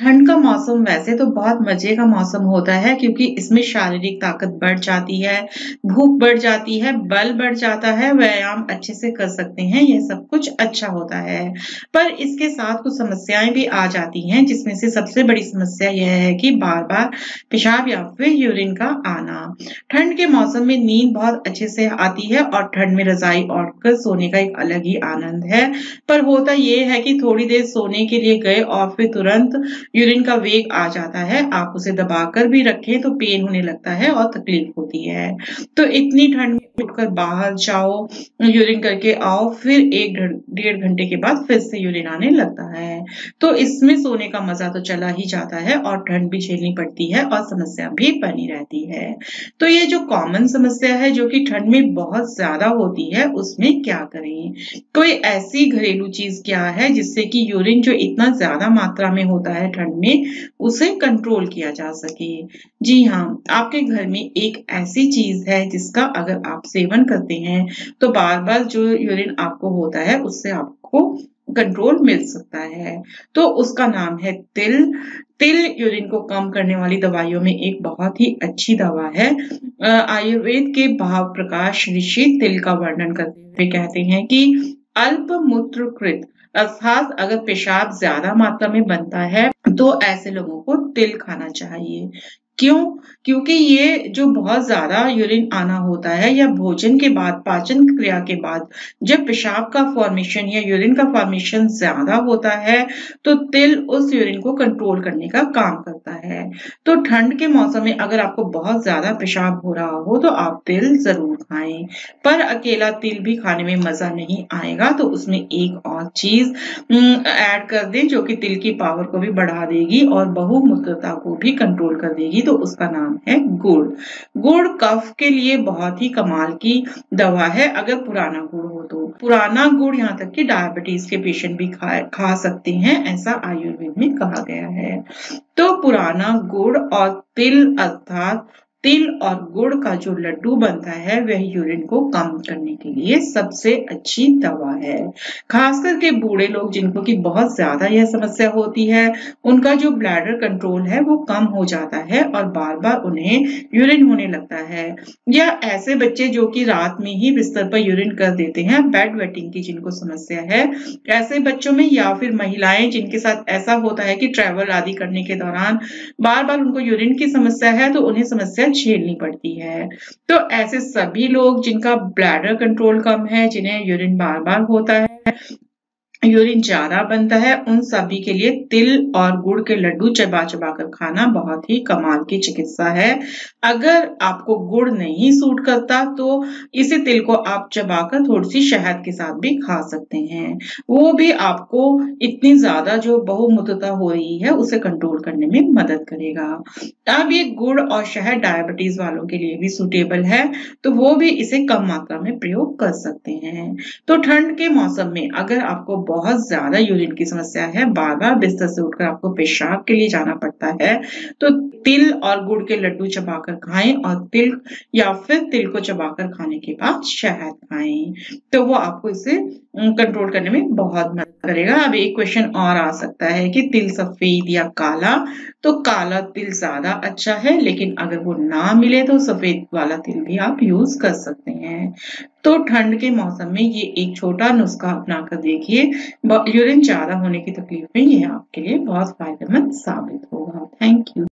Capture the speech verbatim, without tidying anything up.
ठंड का मौसम वैसे तो बहुत मजे का मौसम होता है, क्योंकि इसमें शारीरिक ताकत बढ़ जाती है, भूख बढ़ जाती है, बल बढ़ जाता है, व्यायाम अच्छे से कर सकते हैं, यह सब कुछ अच्छा होता है। पर इसके साथ कुछ समस्याएं भी आ जाती हैं, जिसमें से सबसे बड़ी समस्या यह है कि बार बार पेशाब या फिर यूरिन का आना। ठंड के मौसम में नींद बहुत अच्छे से आती है और ठंड में रजाई ओढ़ कर सोने का एक अलग ही आनंद है। पर होता यह है कि थोड़ी देर सोने के लिए गए और फिर तुरंत यूरिन का वेग आ जाता है। आप उसे दबाकर भी रखें तो पेन होने लगता है और तकलीफ होती है। तो इतनी ठंड में उठकर बाहर जाओ, यूरिन करके आओ, फिर एक डेढ़ घंटे के बाद फिर से यूरिन आने लगता है। तो इसमें सोने का मजा तो चला ही जाता है और ठंड भी झेलनी पड़ती है और समस्या भी बनी रहती है। तो ये जो कॉमन समस्या है जो कि ठंड में बहुत ज्यादा होती है, उसमें क्या करें? कोई ऐसी घरेलू चीज क्या है जिससे कि यूरिन जो इतना ज्यादा मात्रा में होता है ठंड में, उसे कंट्रोल किया जा सके? जी हाँ, आपके घर में एक ऐसी चीज है जिसका अगर आप सेवन करते हैं तो बार बार जो यूरिन आपको होता है उससे आपको कंट्रोल मिल सकता है। तो उसका नाम है तिल। तिल यूरिन को कम करने वाली दवाइयों में एक बहुत ही अच्छी दवा है। आयुर्वेद के भाव प्रकाश ऋषि तिल का वर्णन करते हुए कहते हैं कि अल्प मूत्रकृत, अर्थात अगर पेशाब ज्यादा मात्रा में बनता है तो ऐसे लोगों को तिल खाना चाहिए। क्यों? क्योंकि ये जो बहुत ज्यादा यूरिन आना होता है या भोजन के बाद, पाचन क्रिया के बाद जब पेशाब का फॉर्मेशन या यूरिन का फॉर्मेशन ज्यादा होता है तो तिल उस यूरिन को कंट्रोल करने का काम करता है। तो ठंड के मौसम में अगर आपको बहुत ज्यादा पेशाब हो रहा हो तो आप तिल जरूर खाएं, पर अकेला तिल भी खाने में मजा नहीं आएगा। तो उसमें एक और चीज ऐड कर दें जो कि तिल की पावर को भी बढ़ा देगी और बहुमूत्रता को भी कंट्रोल कर देगी। तो उसका नाम है गुड़। गुड़ कफ के लिए बहुत ही कमाल की दवा है अगर पुराना गुड़ हो तो। पुराना गुड़ यहाँ तक कि डायबिटीज के पेशेंट भी खा खा सकते हैं, ऐसा आयुर्वेद में कहा गया है। तो पुराना गुड़ और तिल, अर्थात तिल और गुड़ का जो लड्डू बनता है वह यूरिन को कम करने के लिए सबसे अच्छी दवा है। खास करके बूढ़े लोग जिनको कि बहुत ज्यादा यह समस्या होती है, उनका जो ब्लैडर कंट्रोल है वो कम हो जाता है और बार बार उन्हें यूरिन होने लगता है। या ऐसे बच्चे जो कि रात में ही बिस्तर पर यूरिन कर देते हैं, बेड वेटिंग की जिनको समस्या है, ऐसे बच्चों में, या फिर महिलाएं जिनके साथ ऐसा होता है कि ट्रैवल आदि करने के दौरान बार बार उनको यूरिन की समस्या है तो उन्हें समस्या झेलनी पड़ती है। तो ऐसे सभी लोग जिनका ब्लैडर कंट्रोल कम है, जिन्हें यूरिन बार बार होता है, यूरिन ज्यादा बनता है, उन सभी के लिए तिल और गुड़ के लड्डू चबा चबा कर खाना बहुत ही कमाल की चिकित्सा है। अगर आपको गुड़ नहीं सूट करता तो इसी तिल को आप चबाकर थोड़ी सी शहद के साथ भी खा सकते हैं, वो भी आपको इतनी ज्यादा जो बहुमूत्रता हो रही है उसे कंट्रोल करने में मदद करेगा। अब ये गुड़ और शहद डायबिटीज वालों के लिए भी सूटेबल है, तो वो भी इसे कम मात्रा में प्रयोग कर सकते हैं। तो ठंड के मौसम में अगर आपको बहुत ज्यादा यूरिन की समस्या है, बार बार बिस्तर से उठकर आपको पेशाब के लिए जाना पड़ता है, तो तिल और गुड़ के लड्डू चबाकर खाएं और तिल या फिर तिल को चबाकर खाने के बाद शहद खाएं, तो वो आपको इसे कंट्रोल करने में बहुत मदद करेगा। अब एक क्वेश्चन और आ सकता है कि तिल सफेद या काला? तो काला तिल ज्यादा अच्छा है, लेकिन अगर वो ना मिले तो सफेद वाला तिल भी आप यूज कर सकते हैं। तो ठंड के मौसम में ये एक छोटा नुस्खा अपना कर देखिए, यूरिन ज्यादा होने की तकलीफ में यह आपके लिए बहुत फायदेमंद साबित होगा। Thank you.